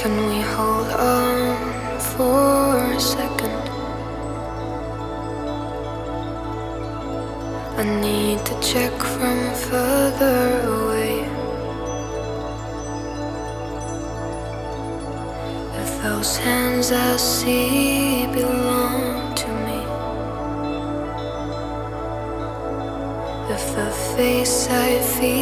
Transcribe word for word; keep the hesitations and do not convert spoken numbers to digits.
Can we hold on for a second? I need to check from further away if those hands I see belong to me, if the face I feel